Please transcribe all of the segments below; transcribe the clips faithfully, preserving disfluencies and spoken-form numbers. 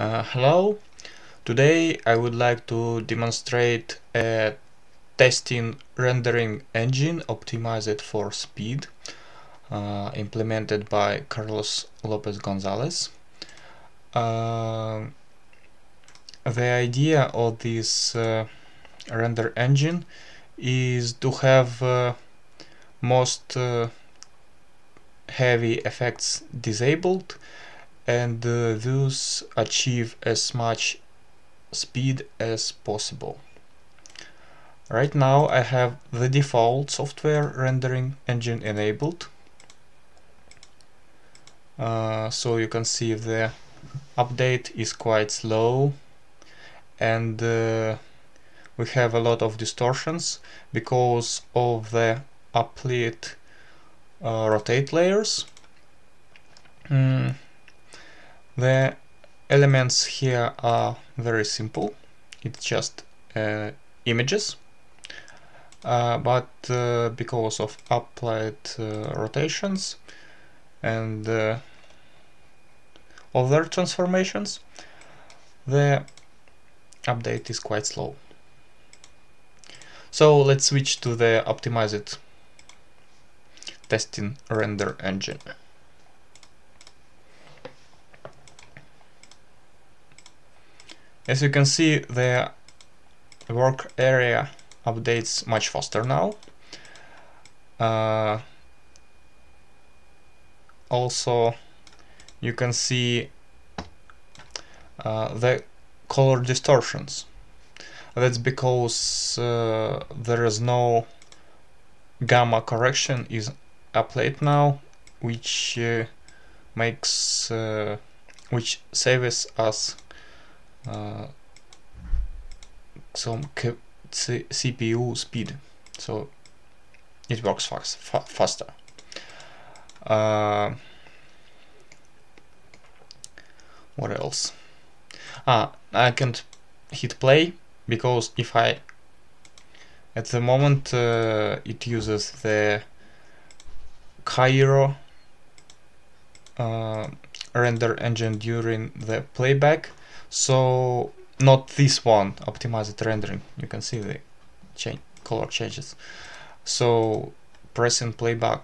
Uh, hello, today I would like to demonstrate a testing rendering engine optimized for speed, uh, implemented by Carlos Lopez Gonzalez. Uh, the idea of this uh, render engine is to have uh, most uh, heavy effects disabled and uh, thus achieve as much speed as possible. Right now I have the default software rendering engine enabled, uh, so you can see the update is quite slow, and uh, we have a lot of distortions because of the uplit uh, rotate layers. Mm. The elements here are very simple, it's just uh, images, uh, but uh, because of applied uh, rotations and uh, other transformations, the update is quite slow. So let's switch to the optimized testing render engine. As you can see, the work area updates much faster now. Uh, also, you can see uh, the color distortions. That's because uh, there is no gamma correction is applied now, which uh, makes uh, which saves us Uh, some c c C P U speed, so it works fast, fa faster. Uh, what else? Ah, I can't hit play because if I at the moment uh, it uses the Cairo uh, render engine during the playback. So not this one, optimized rendering. You can see the change, color changes. So pressing playback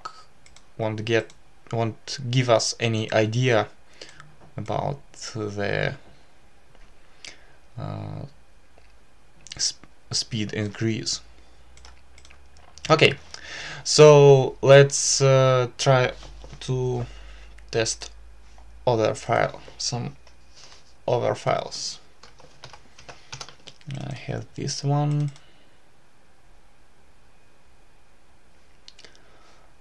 won't get won't give us any idea about the uh, sp speed increase. Okay, so let's uh, try to test other file some. other files. I have this one.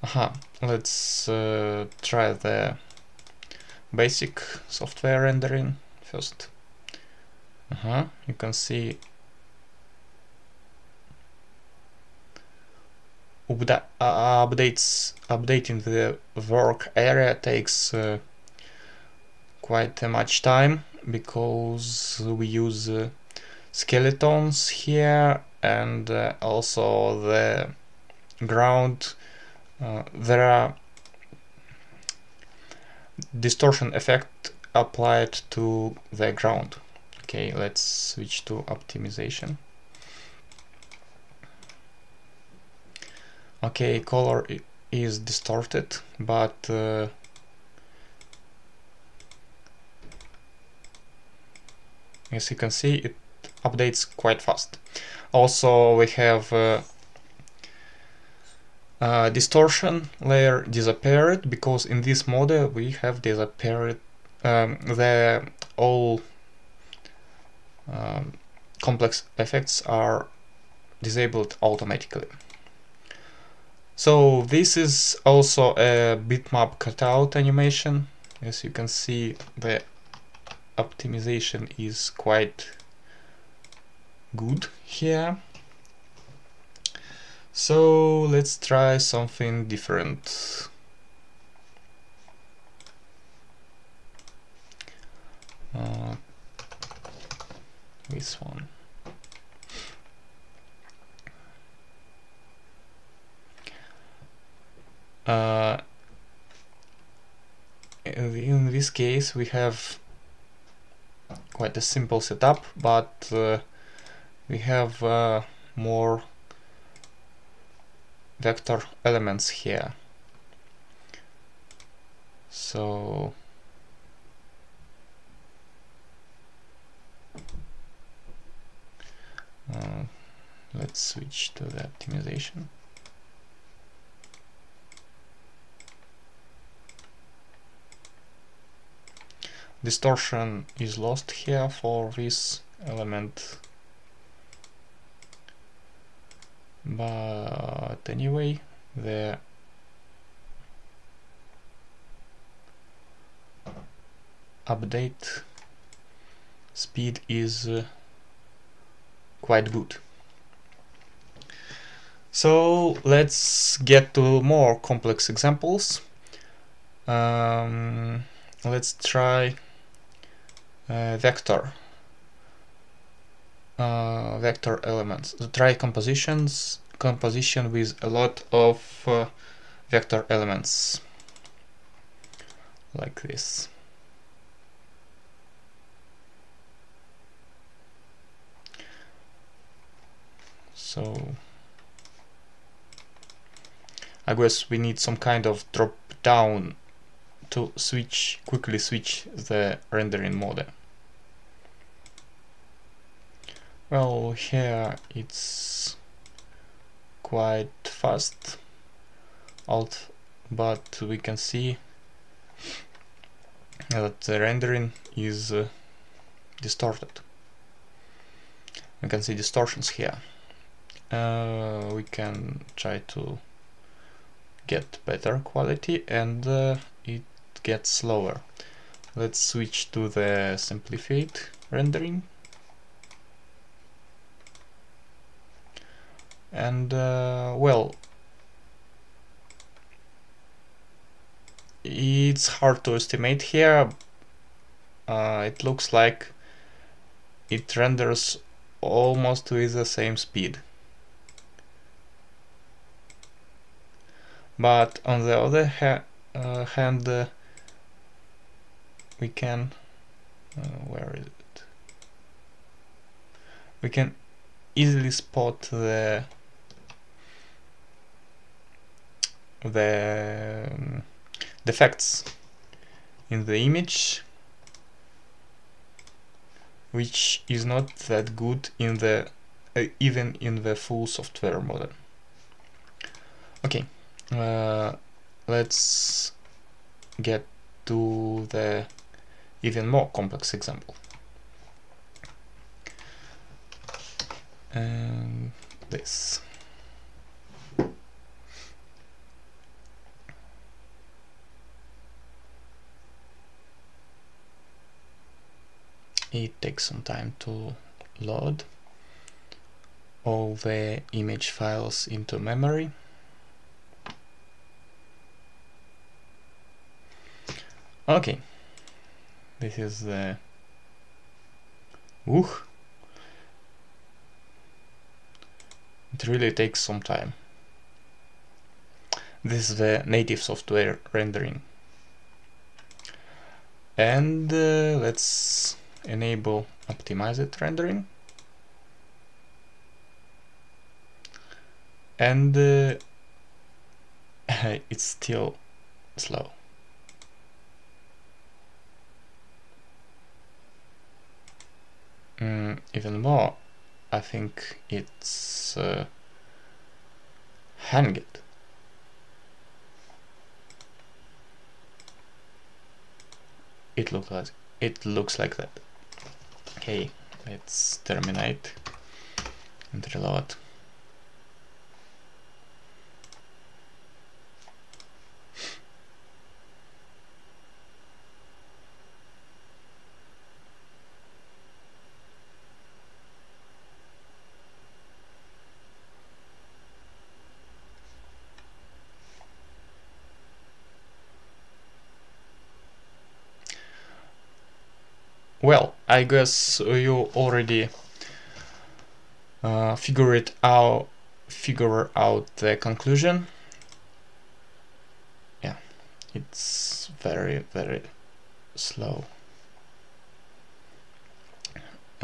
Aha, let's uh, try the basic software rendering first. Aha, you can see upda uh, updates updating the work area takes uh, quite uh, much time, because we use uh, skeletons here, and uh, also the ground. Uh, there are distortion effect applied to the ground. Okay, let's switch to optimization. Okay, color is distorted, but uh, as you can see, it updates quite fast. Also, we have uh, uh, distortion layer disappeared, because in this model we have disappeared um, the all um, complex effects are disabled automatically. So this is also a bitmap cutout animation. As you can see, the optimization is quite good here. So let's try something different. Uh, this one. Uh, in this case we have quite a simple setup, but uh, we have uh, more vector elements here. So uh, let's switch to the optimization. Distortion is lost here for this element, but anyway, the update speed is uh, quite good. So let's get to more complex examples. Um, let's try uh, vector uh, vector elements. So try compositions composition with a lot of uh, vector elements like this. So I guess we need some kind of drop down to switch quickly switch the rendering mode. Well, here it's quite fast, alt, but we can see that the rendering is uh, distorted. We can see distortions here. Uh, we can try to get better quality, and uh, it gets slower. Let's switch to the simplified rendering, and uh, well, it's hard to estimate here. Uh, it looks like it renders almost with the same speed. But on the other ha uh, hand, uh, we can uh, where is it? We can easily spot the the um, defects in the image, which is not that good in the uh, even in the full software model. Okay. Uh, let's get to the even more complex example. And this. It takes some time to load all the image files into memory. Okay, this is the Ooh. It really takes some time. This is the native software rendering, and uh, let's enable optimized rendering, and uh, it's still slow. Mm, even more, I think it's uh, hanged. It looks like it looks like that. Okay, let's terminate and reload. Well, I guess you already uh, figured out figure out the conclusion. Yeah, it's very, very slow.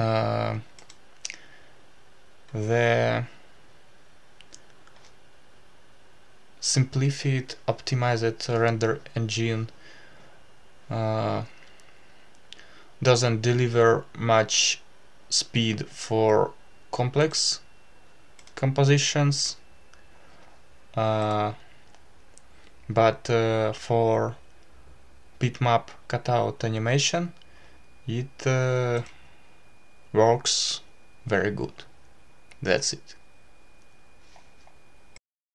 uh, the simplified optimized render engine uh, doesn't deliver much speed for complex compositions, uh, but uh, for bitmap cutout animation it uh, works very good. That's it.